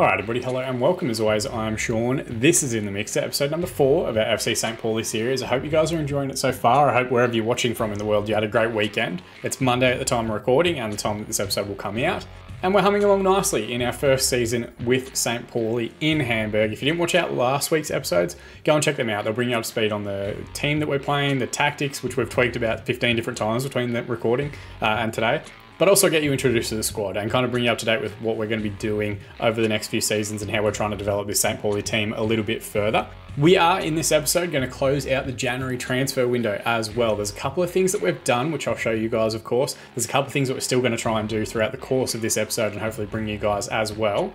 Alright everybody, hello and welcome as always, I'm Sean. This is In The Mixer, episode number 4 of our FC St. Pauli series. I hope you guys are enjoying it so far. I hope wherever you're watching from in the world you had a great weekend. It's Monday at the time of recording and the time that this episode will come out. And we're humming along nicely in our first season with St. Pauli in Hamburg. If you didn't watch out last week's episodes, go and check them out. They'll bring you up to speed on the team that we're playing, the tactics, which we've tweaked about 15 different times between the recording and today. But also get you introduced to the squad and kind of bring you up to date with what we're going to be doing over the next few seasons and how we're trying to develop this St. Pauli team a little bit further. We are, in this episode, going to close out the January transfer window as well. There's a couple of things that we've done, which I'll show you guys, of course. There's a couple of things that we're still going to try and do throughout the course of this episode and hopefully bring you guys as well.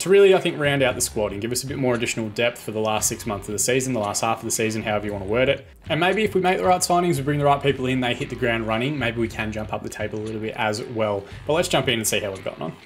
To really, I think, round out the squad and give us a bit more additional depth for the last 6 months of the season, the last half of the season, however you want to word it. And maybe if we make the right signings, we bring the right people in, they hit the ground running, maybe we can jump up the table a little bit as well. But let's jump in and see how we've gotten on.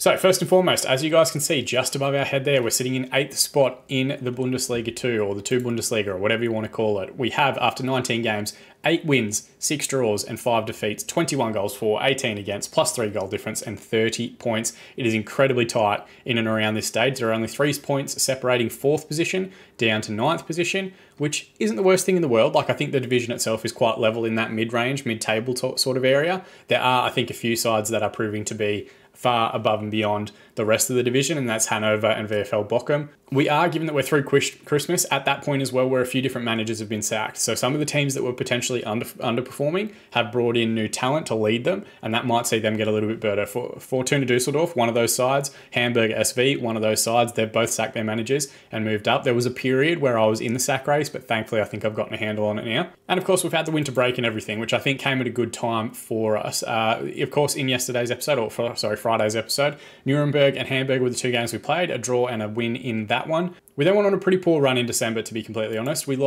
So first and foremost, as you guys can see just above our head there, we're sitting in 8th spot in the Bundesliga 2 or the 2 Bundesliga or whatever you want to call it. We have, after 19 games, 8 wins, 6 draws and 5 defeats, 21 goals for, 18 against, plus 3 goal difference and 30 points. It is incredibly tight in and around this stage. There are only 3 points separating 4th position down to 9th position, which isn't the worst thing in the world. Like, I think the division itself is quite level in that mid-range, mid-table sort of area. There are, I think, a few sides that are proving to be far above and beyond the rest of the division, and that's Hanover and VfL Bochum. We are, given that we're through Christmas, at that point as well where a few different managers have been sacked. So some of the teams that were potentially underperforming have brought in new talent to lead them, and that might see them get a little bit better. For Fortuna Düsseldorf, one of those sides, Hamburg SV, one of those sides, they've both sacked their managers and moved up. There was a period where I was in the sack race, but thankfully I think I've gotten a handle on it now. And of course we've had the winter break and everything, which I think came at a good time for us. Of course, in yesterday's episode, or Friday's episode, Nuremberg and Hamburg were the 2 games we played, a draw and a win in that one. We then went on a pretty poor run in December, to be completely honest. We drew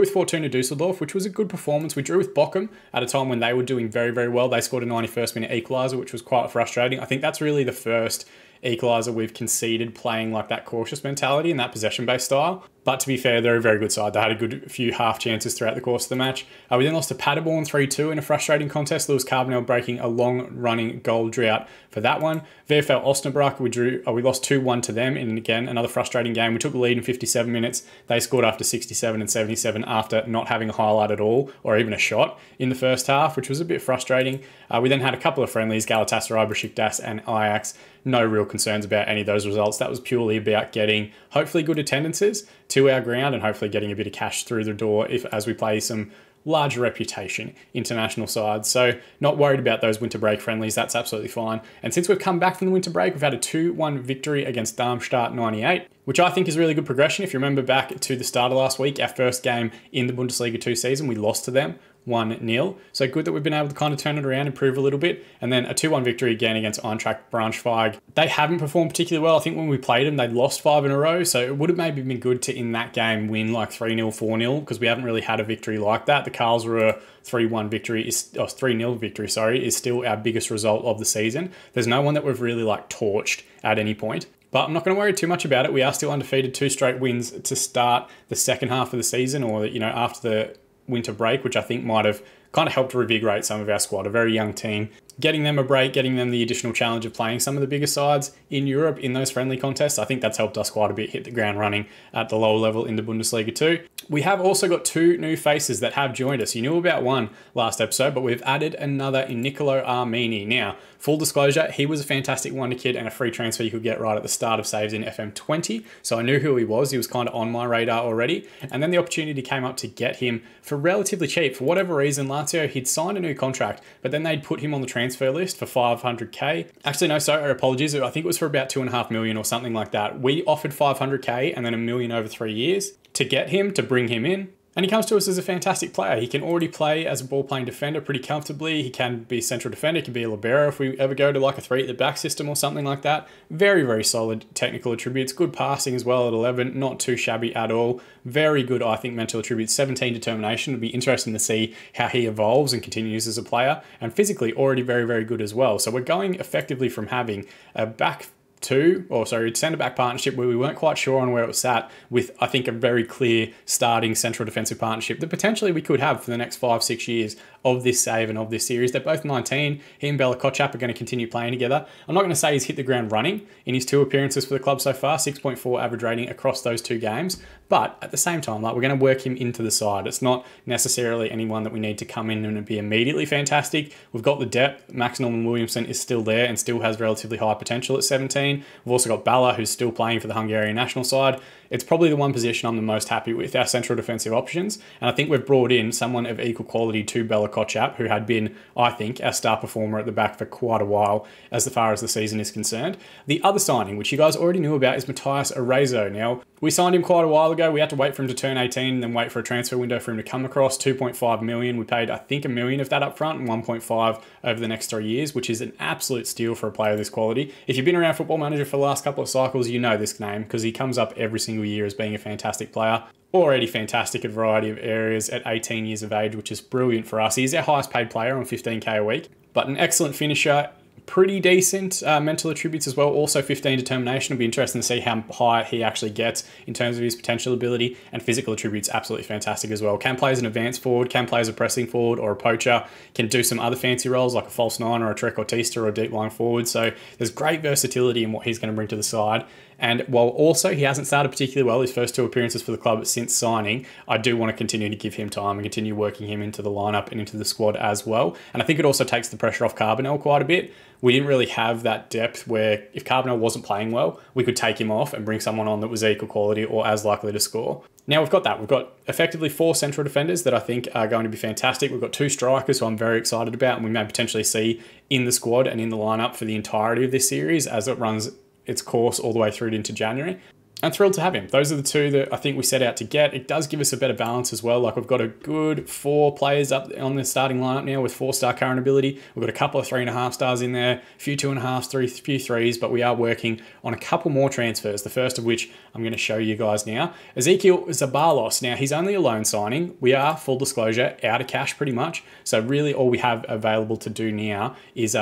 with Fortuna Düsseldorf, which was a good performance. We drew with Bochum at a time when they were doing very, very well. They scored a 91st minute equaliser, which was quite frustrating. I think that's really the first equaliser we've conceded playing like that cautious mentality and that possession-based style. But to be fair, they're a very good side. They had a good few half chances throughout the course of the match. We then lost to Paderborn 3-2 in a frustrating contest. Lewis Carbonell breaking a long-running goal drought for that one. VfL Osnabrück, we lost 2-1 to them in, again, another frustrating game. We took the lead in 57 minutes. They scored after 67 and 77 after not having a highlight at all or even a shot in the first half, which was a bit frustrating. We then had a couple of friendlies, Galatasaray, Besiktas and Ajax. No real concerns about any of those results. That was purely about getting hopefully good attendances to our ground and hopefully getting a bit of cash through the door as we play some larger reputation international sides. So not worried about those winter break friendlies. That's absolutely fine. And since we've come back from the winter break, we've had a 2-1 victory against Darmstadt 98, which I think is really good progression. If you remember back to the start of last week, our first game in the Bundesliga 2 season, we lost to them 1-0. So good that we've been able to kind of turn it around, improve a little bit. And then a 2-1 victory again against Eintracht Braunschweig. They haven't performed particularly well. I think when we played them, they'd lost 5 in a row. So it would have maybe been good to, in that game, win like 3-0, 4-0, because we haven't really had a victory like that. The Karlsruhe 3-0 victory, sorry, is still our biggest result of the season. There's no one that we've really like torched at any point. But I'm not going to worry too much about it. We are still undefeated, 2 straight wins to start the second half of the season, or, you know, after the winter break, which I think might have kind of helped revigorate some of our squad. A very young team, getting them a break, getting them the additional challenge of playing some of the bigger sides in Europe in those friendly contests. I think that's helped us quite a bit hit the ground running at the lower level in the Bundesliga 2. We have also got 2 new faces that have joined us. You knew about one last episode, but we've added another in Niccolò Armini. Now, full disclosure, he was a fantastic wonder kid and a free transfer you could get right at the start of saves in FM20. So I knew who he was. He was kind of on my radar already. And then the opportunity came up to get him for relatively cheap. For whatever reason, Lazio, he'd signed a new contract, but then they'd put him on the transfer list for 500k. Actually, no, sorry, apologies. I think it was for about 2.5 million or something like that. We offered 500k and then $1 million over 3 years to get him, to bring him in. And he comes to us as a fantastic player. He can already play as a ball-playing defender pretty comfortably. He can be a central defender, he can be a libero if we ever go to like a 3 at the back system or something like that. Very, very solid technical attributes. Good passing as well at 11, not too shabby at all. Very good, I think, mental attributes. 17 determination. It'll be interesting to see how he evolves and continues as a player. And physically already very, very good as well. So we're going effectively from having a back centre-back partnership where we weren't quite sure on where it was sat, with, I think, a very clear starting central defensive partnership that potentially we could have for the next 5-6 years of this save and of this series. They're both 19. He and Bella Kochap are going to continue playing together. I'm not going to say he's hit the ground running in his 2 appearances for the club so far, 6.4 average rating across those 2 games. But at the same time, like, we're going to work him into the side. It's not necessarily anyone that we need to come in and be immediately fantastic. We've got the depth. Max Norman Williamson is still there and still has relatively high potential at 17. We've also got Bala, who's still playing for the Hungarian national side. It's probably the one position I'm the most happy with, our central defensive options. And I think we've brought in someone of equal quality to Bella Kochap, who had been, I think, our star performer at the back for quite a while as far as the season is concerned. The other signing, which you guys already knew about, is Matías Arezzo. Now, we signed him quite a while ago. We had to wait for him to turn 18 and then wait for a transfer window for him to come across. 2.5 million. We paid, I think, $1 million of that up front and 1.5 over the next 3 years, which is an absolute steal for a player of this quality. If you've been around Football Manager for the last couple of cycles, you know this name because he comes up every single year as being a fantastic player. Already fantastic at a variety of areas at 18 years of age, which is brilliant for us. He's our highest paid player on 15k a week, but an excellent finisher. Pretty decent mental attributes as well. Also 15 determination. It'll be interesting to see how high he actually gets in terms of his potential ability, and physical attributes absolutely fantastic as well. Can play as an advanced forward, can play as a pressing forward or a poacher, can do some other fancy roles like a false nine or a trequartista or a deep line forward. So there's great versatility in what he's going to bring to the side. And while also he hasn't started particularly well his first 2 appearances for the club since signing, I do want to continue to give him time and continue working him into the lineup and into the squad as well. And I think it also takes the pressure off Carbonell quite a bit. We didn't really have that depth where if Carbonell wasn't playing well, we could take him off and bring someone on that was equal quality or as likely to score. Now we've got that. We've got effectively 4 central defenders that I think are going to be fantastic. We've got 2 strikers who I'm very excited about and we may potentially see in the squad and in the lineup for the entirety of this series as it runs its course all the way through into January. I'm thrilled to have him. Those are the 2 that I think we set out to get. It does give us a better balance as well. Like, we've got a good 4 players up on the starting lineup now with 4-star current ability. We've got a couple of 3.5 stars in there, a few 2.5s, few 3s, but we are working on a couple more transfers, the first of which I'm going to show you guys now. Ezequiel Zeballos. Now, he's only a loan signing. We are, full disclosure, out of cash pretty much. So really all we have available to do now is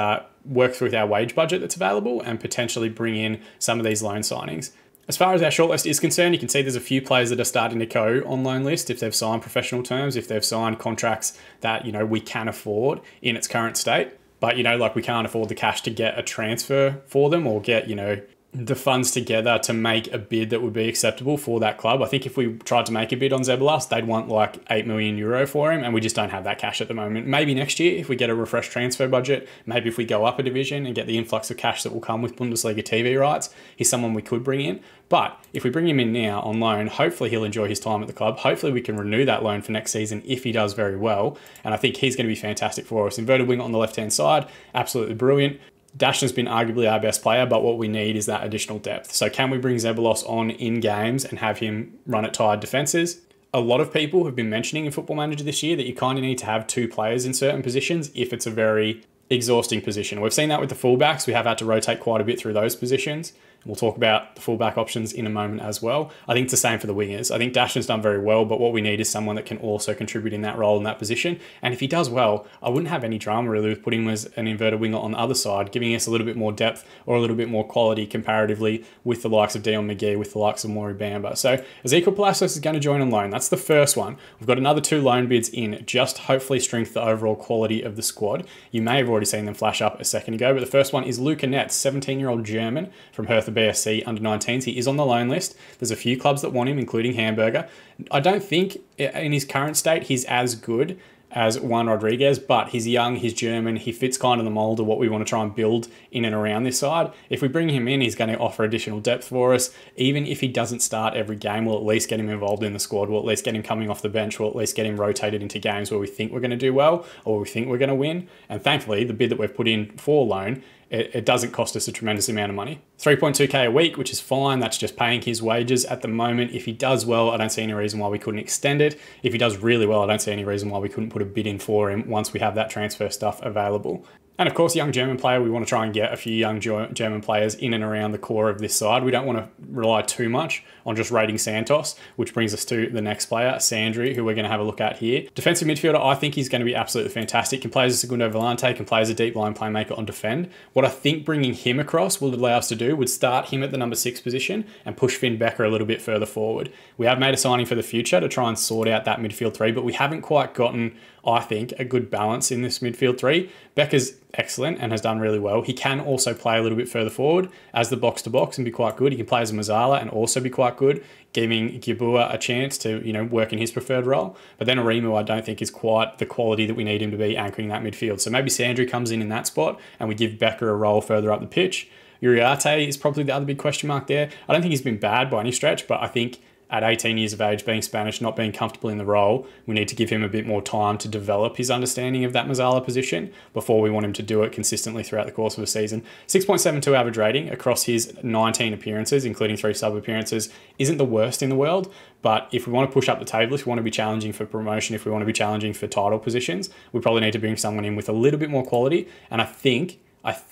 work through our wage budget that's available and potentially bring in some of these loan signings. As far as our shortlist is concerned, you can see there's a few players that are starting to go on loan list if they've signed professional terms, if they've signed contracts that, you know, we can afford in its current state. But, you know, like, we can't afford the cash to get a transfer for them or get, you know, the funds together to make a bid that would be acceptable for that club. I think if we tried to make a bid on Zeballos, they'd want like 8 million euro for him, and we just don't have that cash at the moment. Maybe next year, if we get a refreshed transfer budget, maybe if we go up a division and get the influx of cash that will come with Bundesliga TV rights, he's someone we could bring in. But if we bring him in now on loan, hopefully he'll enjoy his time at the club. Hopefully we can renew that loan for next season if he does very well. And I think he's going to be fantastic for us. Inverted wing on the left-hand side, absolutely brilliant. Daschner's been arguably our best player, but what we need is that additional depth. So can we bring Zeballos on in games and have him run at tired defenses? A lot of people have been mentioning in Football Manager this year that you kind of need to have 2 players in certain positions if it's a very exhausting position. We've seen that with the fullbacks. We have had to rotate quite a bit through those positions. We'll talk about the fullback options in a moment as well. I think it's the same for the wingers. I think Daschner's done very well, but what we need is someone that can also contribute in that role in that position. And if he does well, I wouldn't have any drama really with putting him as an inverted winger on the other side, giving us a little bit more depth or a little bit more quality comparatively with the likes of Dion McGee, with the likes of Mori Bamba. So Ezequiel Palacios is going to join on loan. That's the first one. We've got another 2 loan bids in, just hopefully strengthen the overall quality of the squad. You may have already seen them flash up a second ago, but the first one is Luca Netz, 17-year-old German from Hertha BSC under 19s. He is on the loan list. There's a few clubs that want him, including Hamburg. I don't think in his current state he's as good as Juan Rodriguez, but he's young, he's German, he fits kind of the mold of what we want to try and build in and around this side. If we bring him in, he's going to offer additional depth for us. Even if he doesn't start every game, we'll at least get him involved in the squad, we'll at least get him coming off the bench, we'll at least get him rotated into games where we think we're going to do well or we think we're going to win. And thankfully, the bid that we've put in for loan, it doesn't cost us a tremendous amount of money. 3.2k a week, which is fine. That's just paying his wages at the moment. If he does well, I don't see any reason why we couldn't extend it. If he does really well, I don't see any reason why we couldn't put a bid in for him once we have that transfer stuff available. And of course, young German player, we want to try and get a few young German players in and around the core of this side. We don't want to rely too much on just rating Santos, which brings us to the next player, Sandry, who we're going to have a look at here. Defensive midfielder, I think he's going to be absolutely fantastic. Can play as a segundo volante, can play as a deep line playmaker on defend. What I think bringing him across will allow us to do would start him at the number 6 position and push Finn Becker a little bit further forward. We have made a signing for the future to try and sort out that midfield three, but we haven't quite gotten, I think, a good balance in this midfield three. Becker's excellent and has done really well. He can also play a little bit further forward as the box-to-box and be quite good. He can play as a Mazzala and also be quite good, giving Gibua a chance to, you know, work in his preferred role. But then Aremu, I don't think, is quite the quality that we need him to be anchoring that midfield. So maybe Sandry comes in that spot and we give Becker a role further up the pitch. Uriate is probably the other big question mark there. I don't think he's been bad by any stretch, but I think at 18 years of age, being Spanish, not being comfortable in the role, we need to give him a bit more time to develop his understanding of that Mazzala position before we want him to do it consistently throughout the course of a season. 6.72 average rating across his 19 appearances, including 3 sub appearances, isn't the worst in the world. But if we want to push up the table, if we want to be challenging for promotion, if we want to be challenging for title positions, we probably need to bring someone in with a little bit more quality. And I think, I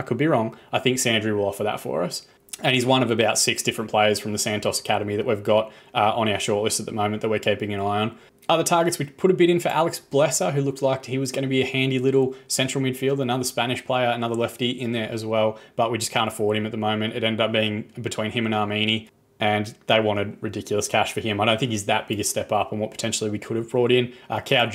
could be wrong, I think Sandry will offer that for us. And he's one of about 6 different players from the Santos Academy that we've got on our shortlist at the moment that we're keeping an eye on. Other targets, we put a bid in for Alex Blesser, who looked like he was going to be a handy little central midfielder, another Spanish player, another lefty in there as well, but we just can't afford him at the moment. It ended up being between him and Armini, and they wanted ridiculous cash for him. I don't think he's that big a step up on what potentially we could have brought in. Kaio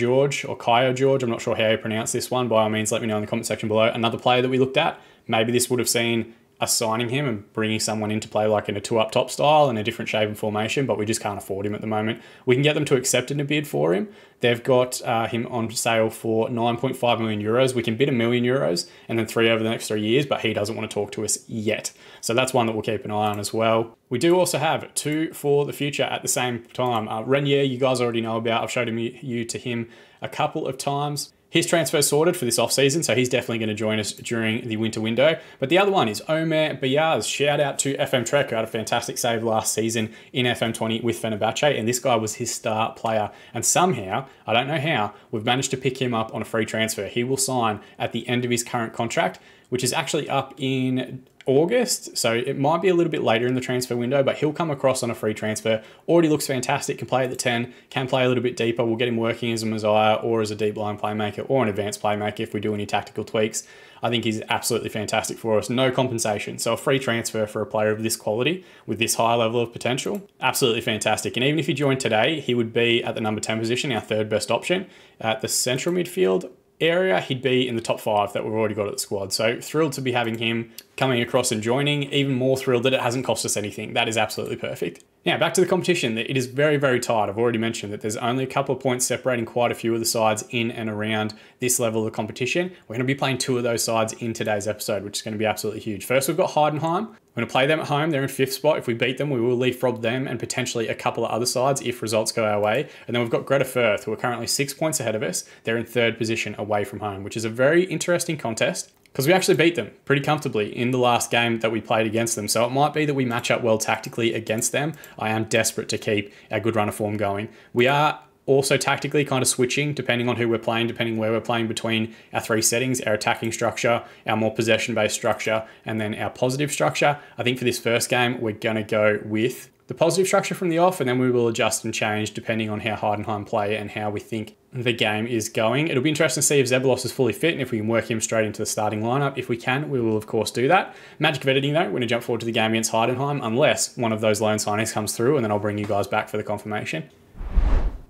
Jorge, I'm not sure how you pronounce this one. By all means, let me know in the comment section below. Another player that we looked at, maybe this would have seen assigning him and bringing someone in to play like in a 2-up-top style in a different shape and formation, but we just can't afford him at the moment. We can get them to accept in a bid for him. They've got him on sale for 9.5 million euros. We can bid €1 million and then 3 over the next 3 years, but he doesn't want to talk to us yet. So that's one that we'll keep an eye on as well. We do also have 2 for the future at the same time. Renier, you guys already know about. I've showed you to him a couple of times. His transfer's sorted for this offseason, so he's definitely going to join us during the winter window. But the other one is Omer Beyaz. Shout out to FM Trek, who had a fantastic save last season in FM20 with Fenerbahce, and this guy was his star player. And somehow, I don't know how, we've managed to pick him up on a free transfer. He will sign at the end of his current contract, which is actually up in August, so it might be a little bit later in the transfer window, but he'll come across on a free transfer. Already looks fantastic, can play at the 10, can play a little bit deeper. We'll get him working as a Mazzala or as a deep line playmaker or an advanced playmaker if we do any tactical tweaks. I think he's absolutely fantastic for us. No compensation. So a free transfer for a player of this quality with this high level of potential, absolutely fantastic. And even if he joined today, he would be at the number 10 position, our 3rd best option. At the central midfield area, he'd be in the top 5 that we've already got at the squad. So thrilled to be having him coming across and joining. Even more thrilled that it hasn't cost us anything. That is absolutely perfect. Now back to the competition. It is very, very tight. I've already mentioned that there's only a couple of points separating quite a few of the sides in and around this level of competition. We're going to be playing 2 of those sides in today's episode, which is going to be absolutely huge. First, we've got Heidenheim. We're going to play them at home. They're in 5th spot. If we beat them, we will leapfrog them and potentially a couple of other sides if results go our way. And then we've got Greuther Fürth, who are currently 6 points ahead of us. They're in 3rd position away from home, which is a very interesting contest, because we actually beat them pretty comfortably in the last game that we played against them. So it might be that we match up well tactically against them. I am desperate to keep our good run of form going. We are also tactically kind of switching depending on who we're playing, depending where we're playing, between our 3 settings, our attacking structure, our more possession-based structure, and then our positive structure. I think for this first game, we're going to go with the positive structure from the off, and then we will adjust and change depending on how Heidenheim play and how we think the game is going. It'll be interesting to see if Zeballos is fully fit and if we can work him straight into the starting lineup. If we can, we will of course do that. Magic of editing though, we're going to jump forward to the game against Heidenheim unless one of those loan signings comes through, and then I'll bring you guys back for the confirmation.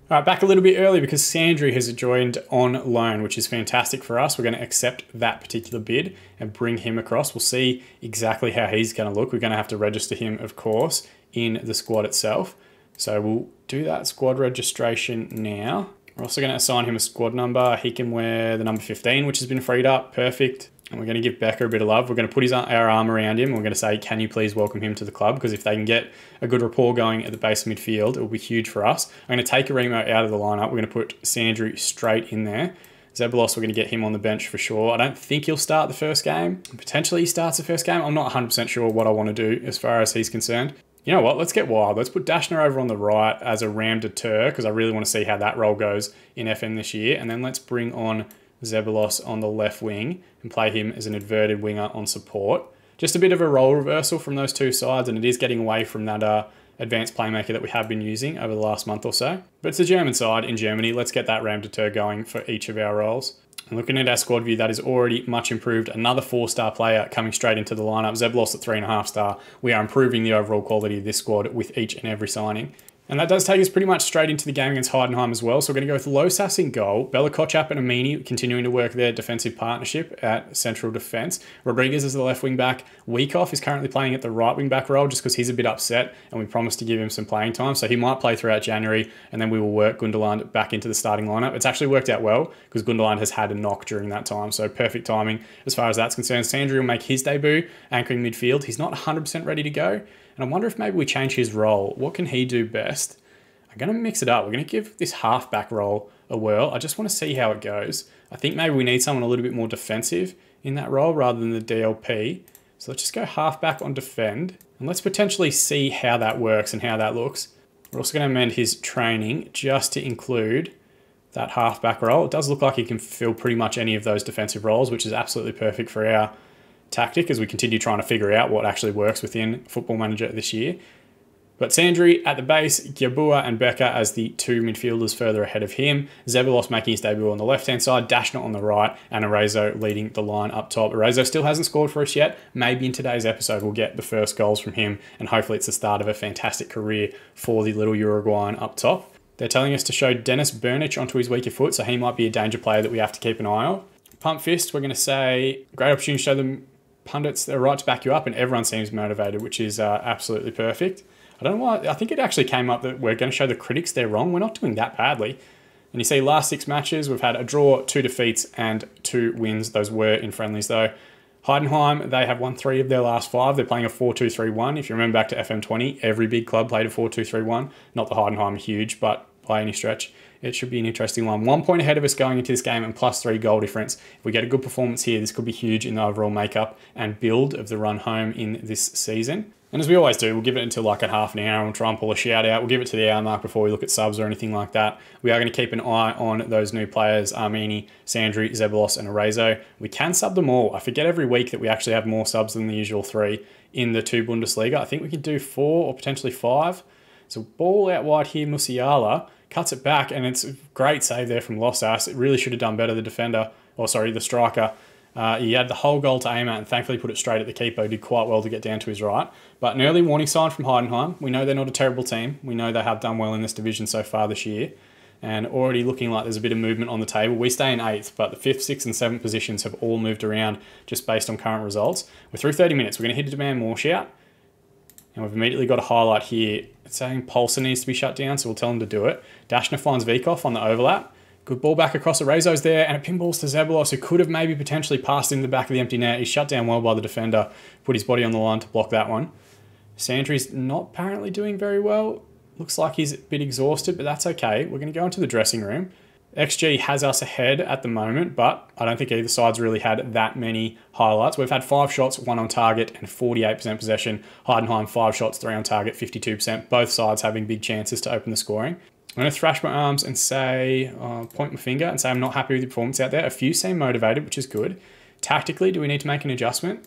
All right, back a little bit early because Sandry has joined on loan, which is fantastic for us. We're going to accept that particular bid and bring him across. We'll see exactly how he's going to look. We're going to have to register him, of course, in the squad itself. So we'll do that squad registration now. We're also going to assign him a squad number. He can wear the number 15, which has been freed up. Perfect. And we're going to give Becker a bit of love. We're going to put our arm around him. We're going to say, can you please welcome him to the club? Because if they can get a good rapport going at the base of midfield, it will be huge for us. I'm going to take Aremo out of the lineup. We're going to put Sandry straight in there. Zeballos, we're going to get him on the bench for sure. I don't think he'll start the first game. Potentially he starts the first game. I'm not 100% sure what I want to do as far as he's concerned. You know what, let's get wild. Let's put Daschner over on the right as a ram deter, because I really want to see how that role goes in FN this year. And then let's bring on Zeballos on the left wing and play him as an inverted winger on support. Just a bit of a role reversal from those two sides, and it is getting away from that advanced playmaker that we have been using over the last month or so. But it's a German side in Germany. Let's get that Ram Deter going for each of our roles. And looking at our squad view, that is already much improved. Another 4-star player coming straight into the lineup. Zeballos at 3.5-star. We are improving the overall quality of this squad with each and every signing. And that does take us pretty much straight into the game against Heidenheim as well. So we're going to go with Lossas in goal, Bella Kochap and Armini continuing to work their defensive partnership at central defence. Rodriguez is the left wing back. Weikhoff is currently playing at the right wing back role just because he's a bit upset and we promised to give him some playing time. So he might play throughout January and then we will work Gundeland back into the starting lineup. It's actually worked out well because Gundeland has had a knock during that time. So perfect timing as far as that's concerned. Sandry will make his debut anchoring midfield. He's not 100% ready to go. And I wonder if maybe we change his role. What can he do best? I'm going to mix it up. We're going to give this halfback role a whirl. I just want to see how it goes. I think maybe we need someone a little bit more defensive in that role rather than the DLP. So let's just go halfback on defend. And let's potentially see how that works and how that looks. We're also going to amend his training just to include that halfback role. It does look like he can fill pretty much any of those defensive roles, which is absolutely perfect for our tactic as we continue trying to figure out what actually works within Football Manager this year. But Sandry at the base, Gyabua and Becker as the two midfielders further ahead of him. Zeballos making his debut on the left-hand side, Daschner on the right, and Arezzo leading the line up top. Arezzo still hasn't scored for us yet. Maybe in today's episode we'll get the first goals from him, and hopefully it's the start of a fantastic career for the little Uruguayan up top. They're telling us to show Dennis Bernich onto his weaker foot, so he might be a danger player that we have to keep an eye on. Pump fist, we're going to say, great opportunity to show them pundits they're right to back you up, and everyone seems motivated, which is absolutely perfect. I don't know why, I think it actually came up that we're going to show the critics they're wrong. We're not doing that badly. And you see last 6 matches, we've had a draw, 2 defeats and 2 wins. Those were in friendlies though. Heidenheim, they have won 3 of their last 5. They're playing a 4-2-3-1. If you remember back to FM20, every big club played a 4-2-3-1. Not the Heidenheim huge, but by any stretch, it should be an interesting one. 1 point ahead of us going into this game and +3 goal difference. If we get a good performance here, this could be huge in the overall makeup and build of the run home in this season. And as we always do, we'll give it until like a half an hour and we'll try and pull a shout out. We'll give it to the hour mark before we look at subs or anything like that. We are going to keep an eye on those new players, Armini, Sandry, Zeballos and Arezzo. We can sub them all. I forget every week that we actually have more subs than the usual 3 in the 2 Bundesliga. I think we could do 4 or potentially 5. So ball out wide here, Musiala cuts it back, and it's a great save there from Lossas. It really should have done better, the defender, or sorry, the striker. He had the whole goal to aim at and thankfully put it straight at the keeper, who did quite well to get down to his right. But an early warning sign from Heidenheim. We know they're not a terrible team. We know they have done well in this division so far this year, and already looking like there's a bit of movement on the table. We stay in 8th, but the 5th, 6th and 7th positions have all moved around just based on current results. We're through 30 minutes. We're going to hit a demand more shout. And we've immediately got a highlight here. It's saying Paulson needs to be shut down, so we'll tell him to do it. Daschner finds Weikhoff on the overlap. Good ball back across. Arezzo's there, and it pinballs to Zeballos, who could have maybe potentially passed in the back of the empty net. He's shut down well by the defender. Put his body on the line to block that one. Sandry's not apparently doing very well. Looks like he's a bit exhausted, but that's okay. We're going to go into the dressing room. XG has us ahead at the moment, but I don't think either side's really had that many highlights. We've had 5 shots, 1 on target and 48% possession. Heidenheim 5 shots, 3 on target, 52%. Both sides having big chances to open the scoring. I'm going to thrash my arms and say, point my finger and say I'm not happy with the performance out there. A few seem motivated, which is good. Tactically, do we need to make an adjustment?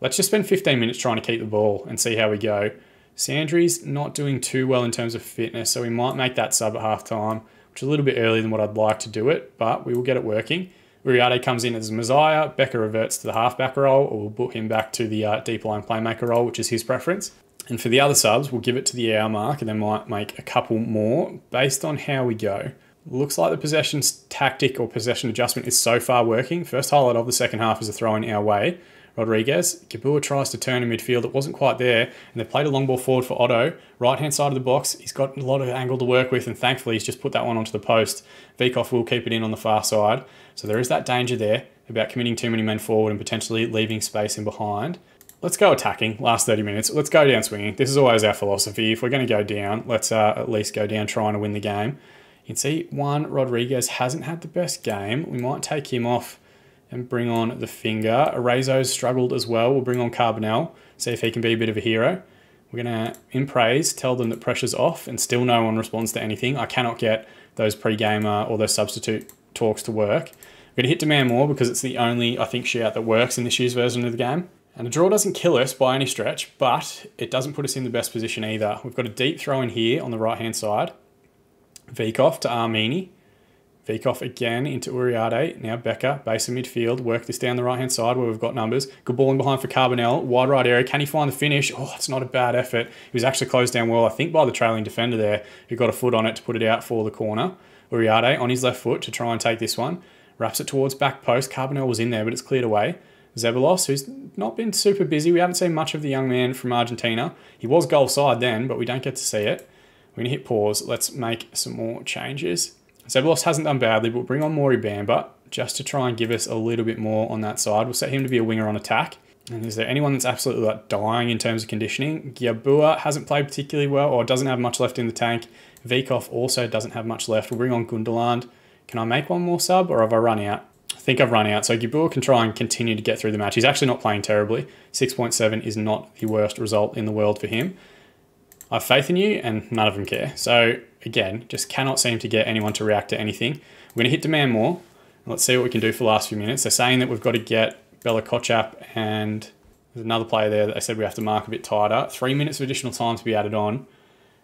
Let's just spend 15 minutes trying to keep the ball and see how we go. Sandry's not doing too well in terms of fitness, so we might make that sub at halftime. A little bit earlier than what I'd like to do it, but we will get it working. Uriate comes in as Messiah. Becker reverts to the halfback role, or we'll put him back to the deep line playmaker role, which is his preference. And for the other subs, we'll give it to the hour mark and then might make a couple more based on how we go. Looks like the possession tactic or possession adjustment is so far working. First highlight of the second half is a throw in our way. Rodriguez, Gibua tries to turn in midfield. It wasn't quite there, and they played a long ball forward for Otto. Right-hand side of the box, he's got a lot of angle to work with, and thankfully he's just put that one onto the post. Weikhoff will keep it in on the far side. So there is that danger there about committing too many men forward and potentially leaving space in behind. Let's go attacking, last 30 minutes. Let's go down swinging. This is always our philosophy. If we're going to go down, let's at least go down trying to win the game. You can see Juan Rodriguez hasn't had the best game. We might take him off and bring on the finger. Arezzo's struggled as well. We'll bring on Carbonell, see if he can be a bit of a hero. We're going to, in praise, tell them that pressure's off, and still no one responds to anything. I cannot get those pre-gamer or those substitute talks to work. We're going to hit demand more because it's the only, I think, shout that works in this year's version of the game. And a draw doesn't kill us by any stretch, but it doesn't put us in the best position either. We've got a deep throw in here on the right-hand side. Weikhoff to Armini. Weikhoff again into Uriate. Now Becker, base of midfield. Work this down the right-hand side where we've got numbers. Good ball in behind for Carbonell. Wide right area. Can he find the finish? Oh, it's not a bad effort. He was actually closed down well, I think, by the trailing defender there, who got a foot on it to put it out for the corner. Uriate on his left foot to try and take this one. Wraps it towards back post. Carbonell was in there, but it's cleared away. Zeballos, who's not been super busy. We haven't seen much of the young man from Argentina. He was goal side then, but we don't get to see it. We're going to hit pause. Let's make some more changes. Zeballos hasn't done badly, but we'll bring on Mori Bamba just to try and give us a little bit more on that side. We'll set him to be a winger on attack. And is there anyone that's absolutely like dying in terms of conditioning? Gyabua hasn't played particularly well or doesn't have much left in the tank. Weikhoff also doesn't have much left. We'll bring on Gundeland. Can I make one more sub or have I run out? I think I've run out. So Gyabua can try and continue to get through the match. He's actually not playing terribly. 6.7 is not the worst result in the world for him. I have faith in you, and none of them care. So again, just cannot seem to get anyone to react to anything. We're going to hit demand more. And let's see what we can do for the last few minutes. They're saying that we've got to get Bella Kochap, and there's another player there that they said we have to mark a bit tighter. 3 minutes of additional time to be added on.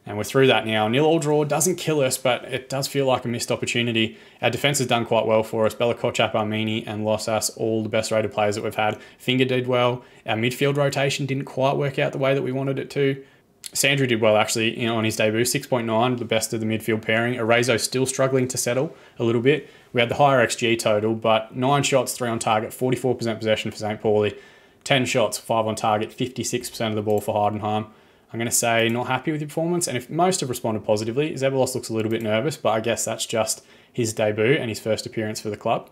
And we're through that now. 0-0 draw doesn't kill us, but it does feel like a missed opportunity. Our defense has done quite well for us. Bella Kochap, Armini, and Lossas, all the best rated players that we've had. Finger did well. Our midfield rotation didn't quite work out the way that we wanted it to. Sandry did well, actually, on his debut. 6.9, the best of the midfield pairing. Arezzo still struggling to settle a little bit. We had the higher XG total, but 9 shots, 3 on target, 44% possession for St. Pauli. 10 shots, 5 on target, 56% of the ball for Heidenheim. I'm going to say not happy with your performance, and if most have responded positively, Zeballos looks a little bit nervous, but I guess that's just his debut and his first appearance for the club.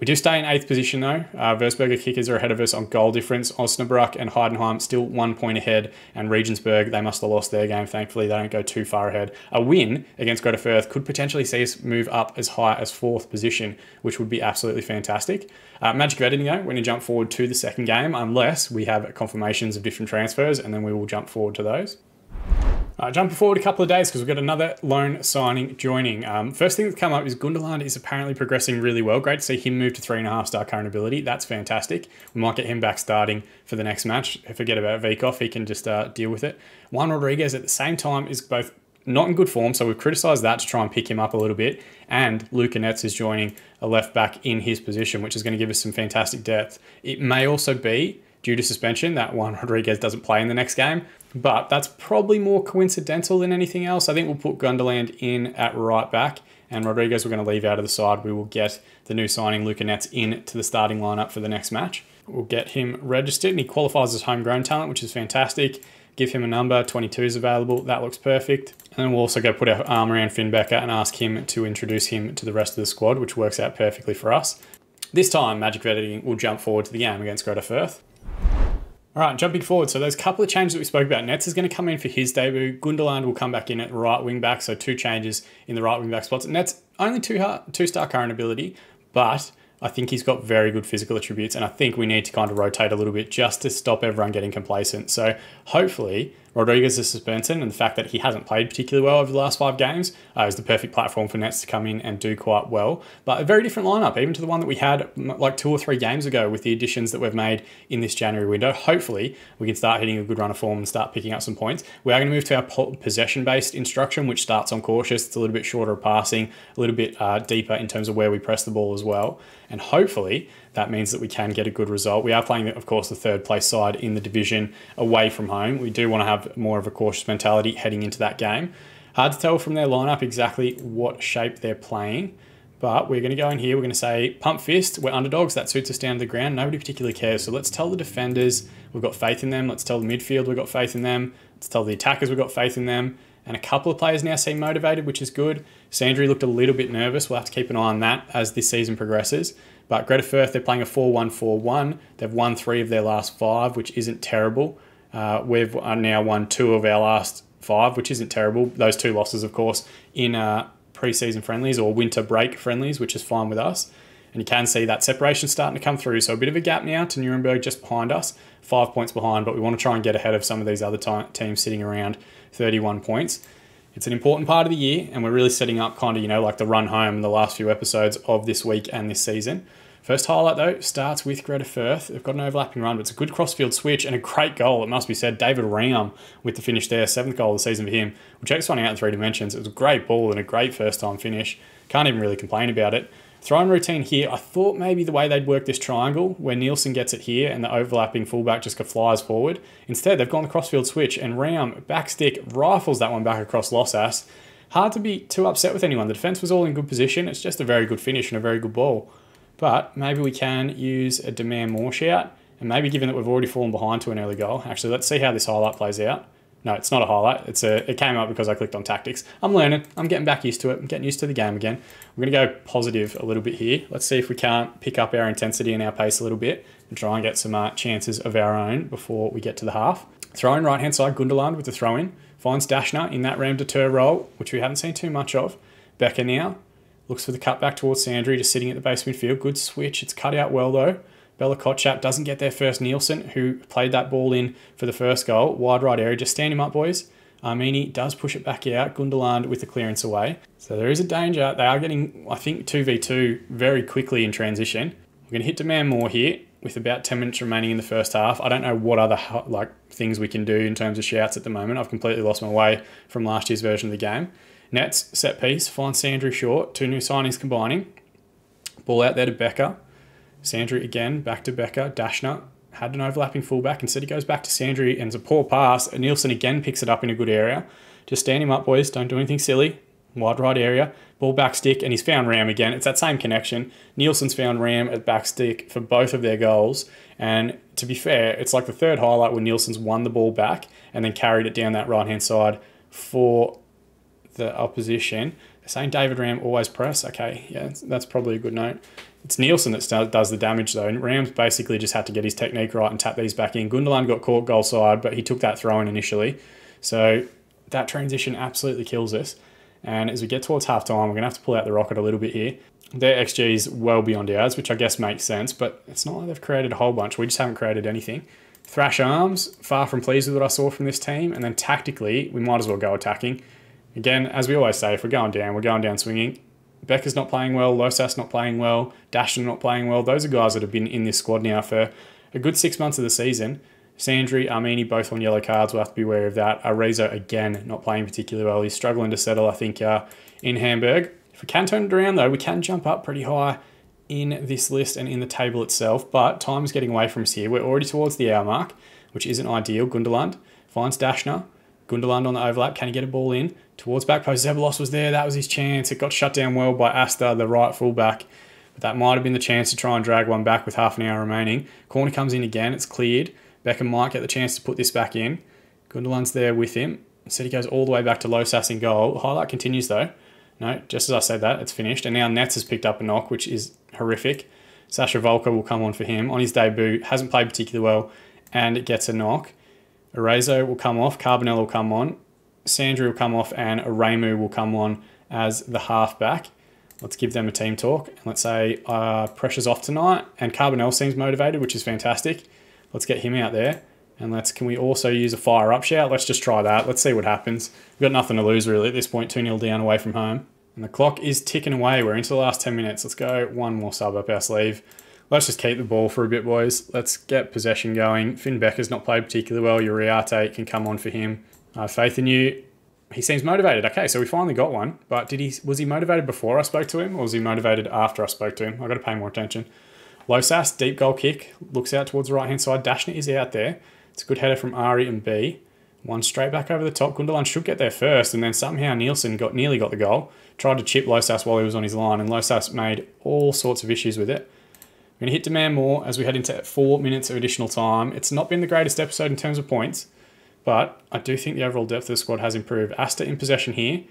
We do stay in 8th position though. Würzburger Kickers are ahead of us on goal difference. Osnabrück and Heidenheim still 1 point ahead, and Regensburg, they must have lost their game. Thankfully, they don't go too far ahead. A win against Greuther Fürth could potentially see us move up as high as 4th position, which would be absolutely fantastic. Magic of editing though, we're going to jump forward to the second game, unless we have confirmations of different transfers, and then we will jump forward to those. Jumping forward a couple of days because we've got another loan signing joining. First thing that's come up is Gundeland is apparently progressing really well. Great to see him move to 3.5-star current ability. That's fantastic. We might get him back starting for the next match. Forget about Weikhoff. He can just deal with it. Juan Rodriguez at the same time is both not in good form, so we've criticised that to try and pick him up a little bit. And Luca Netz is joining a left back in his position, which is going to give us some fantastic depth. It may also be due to suspension that Juan Rodriguez doesn't play in the next game, but that's probably more coincidental than anything else. I think we'll put Gundeland in at right back, and Rodriguez we're going to leave out of the side. We will get the new signing Luca Netz in to the starting lineup for the next match. We'll get him registered, and he qualifies as homegrown talent, which is fantastic. Give him a number, 22 is available. That looks perfect. And then we'll also go put our arm around Finn Becker and ask him to introduce him to the rest of the squad, which works out perfectly for us. This time, Magic of Editing will jump forward to the game against Greuther Fürth. All right, jumping forward. So those couple of changes that we spoke about, Netz is going to come in for his debut. Gundeland will come back in at right wing back. So 2 changes in the right wing back spots. Netz only 2-star current ability, but I think he's got very good physical attributes, and I think we need to kind of rotate a little bit just to stop everyone getting complacent. So hopefully Rodriguez's suspension and the fact that he hasn't played particularly well over the last 5 games is the perfect platform for Netz to come in and do quite well. But a very different lineup, even to the one that we had like 2 or 3 games ago with the additions that we've made in this January window. Hopefully we can start hitting a good run of form and start picking up some points. We are going to move to our possession-based instruction, which starts on cautious. It's a little bit shorter of passing, a little bit deeper in terms of where we press the ball as well. And hopefully that means that we can get a good result. We are playing, of course, the 3rd place side in the division away from home. We do want to have more of a cautious mentality heading into that game. Hard to tell from their lineup exactly what shape they're playing, but we're going to go in here. We're going to say pump fist. We're underdogs. That suits us down to the ground. Nobody particularly cares. So let's tell the defenders we've got faith in them. Let's tell the midfield we've got faith in them. Let's tell the attackers we've got faith in them. And a couple of players now seem motivated, which is good. Sandry looked a little bit nervous. We'll have to keep an eye on that as this season progresses. But Greuther Fürth, they're playing a 4-1-4-1. They've won 3 of their last 5, which isn't terrible. We've now won 2 of our last 5, which isn't terrible. Those 2 losses, of course, in pre-season friendlies or winter break friendlies, which is fine with us. And you can see that separation starting to come through. So a bit of a gap now to Nuremberg just behind us. 5 points behind, but we want to try and get ahead of some of these other teams sitting around 31 points. It's an important part of the year, and we're really setting up kind of, like the run home in the last few episodes of this week and this season. First highlight, though, starts with Greuther Fürth. They've got an overlapping run, but it's a good crossfield switch and a great goal, it must be said. David Ram with the finish there, 7th goal of the season for him. We'll check this one out in 3 dimensions. It was a great ball and a great first-time finish. Can't even really complain about it. Throw-in routine here. I thought maybe the way they'd work this triangle, where Nielsen gets it here and the overlapping fullback just flies forward. Instead, they've gone the crossfield switch, and Ram, back stick, rifles that one back across Lossas. Hard to be too upset with anyone. The defence was all in good position. It's just a very good finish and a very good ball. But maybe we can use a demand more shout, and maybe given that we've already fallen behind to an early goal. Actually, let's see how this highlight plays out. No, it's not a highlight. It came up because I clicked on tactics. I'm learning. I'm getting back used to it. I'm getting used to the game again. We're going to go positive a little bit here. Let's see if we can't pick up our intensity and our pace a little bit and try and get some chances of our own before we get to the half. Throw in right-hand side, Gundeland with the throw-in. Finds Daschner in that Ram-Deter role, which we haven't seen too much of. Becker now. Looks for the cutback towards Sandry, just sitting at the base midfield. Good switch. It's cut out well, though. Bella Kochap doesn't get there first. Nielsen, who played that ball in for the first goal. Wide right area. Just stand him up, boys. Armini does push it back out. Gundeland with the clearance away. So there is a danger. They are getting, I think, 2v2 very quickly in transition. We're going to hit demand more here with about 10 minutes remaining in the first half. I don't know what other things we can do in terms of shouts at the moment. I've completely lost my way from last year's version of the game. Netz, set piece, finds Sandry short. 2 new signings combining. Ball out there to Becker. Sandry again, back to Becker. Daschner had an overlapping fullback. Instead he goes back to Sandry and it's a poor pass. And Nielsen again picks it up in a good area. Just stand him up, boys. Don't do anything silly. Wide right area. Ball back stick and he's found Ram again. It's that same connection. Nielsen's found Ram at back stick for both of their goals. And to be fair, it's like the third highlight where Nielsen's won the ball back and then carried it down that right-hand side for the opposition. They're saying David Ram always press. Okay, yeah, that's probably a good note. It's Nielsen that does the damage though, and Ram's basically just had to get his technique right and tap these back in. Gundogan got caught goal side, but he took that throw in initially. So that transition absolutely kills us. And as we get towards half time, we're going to have to pull out the rocket a little bit here. Their XG is well beyond ours, which I guess makes sense, but it's not like they've created a whole bunch. We just haven't created anything. Thrash arms, far from pleased with what I saw from this team. And then tactically, we might as well go attacking. Again, as we always say, if we're going down swinging. Becker's not playing well, Lossas not playing well, Daschner not playing well. Those are guys that have been in this squad now for a good 6 months of the season. Sandry, Armini, both on yellow cards. We'll have to be wary of that. Arezzo, again, not playing particularly well. He's struggling to settle, I think, in Hamburg. If we can turn it around, though, we can jump up pretty high in this list and in the table itself. But time's getting away from us here. We're already towards the hour mark, which isn't ideal. Gundeland finds Daschner. Gundeland on the overlap. Can he get a ball in? Towards back post. Zeballos was there. That was his chance. It got shut down well by Asta, the right fullback. But that might have been the chance to try and drag one back with half an hour remaining. Corner comes in again. It's cleared. Becker might get the chance to put this back in. Gundogan's there with him. Instead, he goes all the way back to Lossas in goal. Highlight continues, though. No, just as I said that, it's finished. And now Netz has picked up a knock, which is horrific. Sasha Volker will come on for him. On his debut, hasn't played particularly well, and it gets a knock. Arezzo will come off. Carbonell will come on. Sandry will come off, and Aremu will come on as the halfback. Let's give them a team talk. And let's say pressure's off tonight, and Carbonell seems motivated, which is fantastic. Let's get him out there. And can we also use a fire up shout? Let's just try that. Let's see what happens. We've got nothing to lose really at this point. 2-0 down away from home. And the clock is ticking away. We're into the last 10 minutes. Let's go one more sub up our sleeve. Let's just keep the ball for a bit, boys. Let's get possession going. Finn Becker's not played particularly well. Uriate can come on for him. I have faith in you. He seems motivated. Okay, so we finally got one. But was he motivated before I spoke to him? Or was he motivated after I spoke to him? I've got to pay more attention. Lossas, deep goal kick, looks out towards the right-hand side. Daschner is out there. It's a good header from Ari and B. One straight back over the top. Gundogan should get there first, and then somehow Nielsen nearly got the goal. Tried to chip Lossas while he was on his line, and Lossas made all sorts of issues with it. We're going to hit demand more as we head into 4 minutes of additional time. It's not been the greatest episode in terms of points, but I do think the overall depth of the squad has improved. Asta in possession here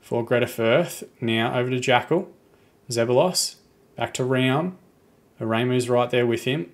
for Greuther Fürth. Now over to Jackal. Zeballos. Back to Raum. Aremu's right there with him.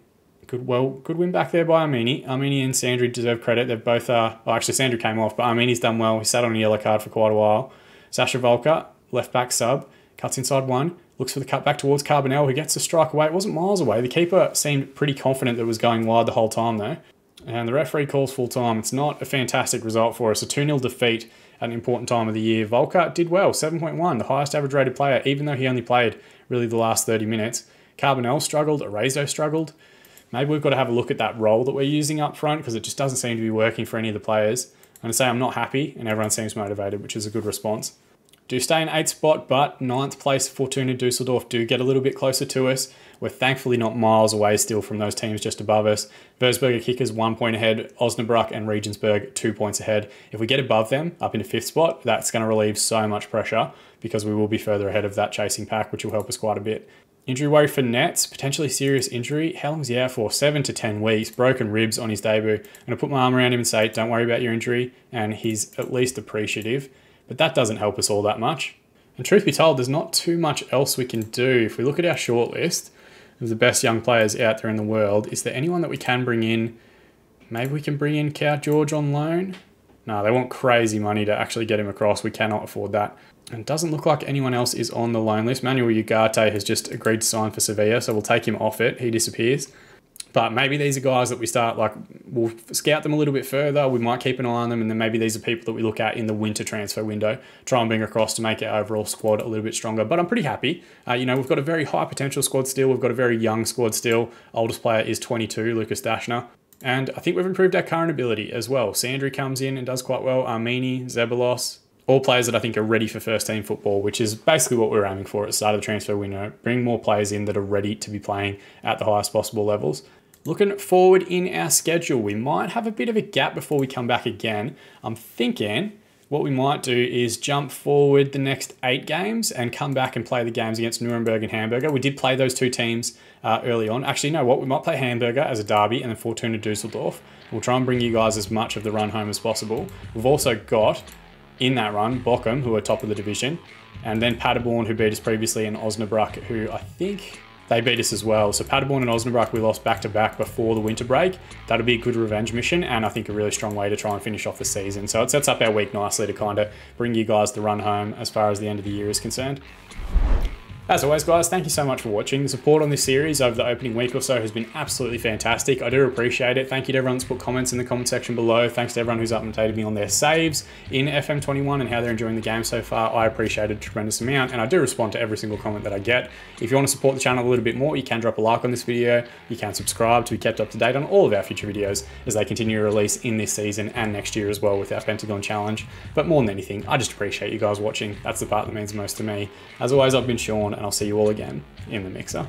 Good win back there by Armini. Armini and Sandry deserve credit. They've both actually Sandry came off, but Armini's done well. He sat on a yellow card for quite a while. Sasha Volker, left back sub, cuts inside one, looks for the cut back towards Carbonell, who gets the strike away. It wasn't miles away. The keeper seemed pretty confident that it was going wide the whole time though. And the referee calls full time. It's not a fantastic result for us. A 2-0 defeat at an important time of the year. Volker did well, 7.1, the highest average rated player, even though he only played really the last 30 minutes. Carbonell struggled, Arezzo struggled. Maybe we've got to have a look at that role that we're using up front, because it just doesn't seem to be working for any of the players. I'm going to say I'm not happy, and everyone seems motivated, which is a good response. Do stay in 8th spot, but 9th place Fortuna Düsseldorf do get a little bit closer to us. We're thankfully not miles away still from those teams just above us. Würzburger Kickers 1 point ahead, Osnabrück and Regensburg 2 points ahead. If we get above them, up into 5th spot, that's going to relieve so much pressure because we will be further ahead of that chasing pack, which will help us quite a bit. Injury worry for Netz, potentially serious injury. How long's he out for? 7 to 10 weeks, broken ribs on his debut. I'm going to put my arm around him and say, don't worry about your injury, and he's at least appreciative. But that doesn't help us all that much. And truth be told, there's not too much else we can do. If we look at our shortlist of the best young players out there in the world, is there anyone that we can bring in? Maybe we can bring in Kaio Jorge on loan? No, they want crazy money to actually get him across. We cannot afford that. And it doesn't look like anyone else is on the loan list. Manuel Ugarte has just agreed to sign for Sevilla, so we'll take him off it. He disappears. But maybe these are guys that we start, like, we'll scout them a little bit further. We might keep an eye on them. And then maybe these are people that we look at in the winter transfer window, try and bring across to make our overall squad a little bit stronger. But I'm pretty happy. You know, we've got a very high potential squad still. We've got a very young squad still. Oldest player is 22, Lucas Daschner. And I think we've improved our current ability as well. Sandry comes in and does quite well. Armini, Zeballos. All players that I think are ready for first team football, which is basically what we were aiming for at the start of the transfer window. Bring more players in that are ready to be playing at the highest possible levels. Looking forward in our schedule, we might have a bit of a gap before we come back again. I'm thinking what we might do is jump forward the next 8 games and come back and play the games against Nuremberg and Hamburger. We did play those two teams early on. Actually, you know what? We might play Hamburger as a derby and then Fortuna Düsseldorf. We'll try and bring you guys as much of the run home as possible. We've also got, in that run, Bochum, who are top of the division, and then Paderborn, who beat us previously, and Osnabrück, who I think they beat us as well. So Paderborn and Osnabrück, we lost back-to-back before the winter break. That'll be a good revenge mission, and I think a really strong way to try and finish off the season. So it sets up our week nicely to kind of bring you guys the run home as far as the end of the year is concerned. As always, guys, thank you so much for watching. The support on this series over the opening week or so has been absolutely fantastic. I do appreciate it. Thank you to everyone that's put comments in the comment section below. Thanks to everyone who's updated me on their saves in FM21 and how they're enjoying the game so far. I appreciate it a tremendous amount, and I do respond to every single comment that I get. If you want to support the channel a little bit more, you can drop a like on this video. You can subscribe to be kept up to date on all of our future videos as they continue to release in this season and next year as well with our Pentagon Challenge. But more than anything, I just appreciate you guys watching. That's the part that means most to me. As always, I've been Sean, and I'll see you all again in the mixer.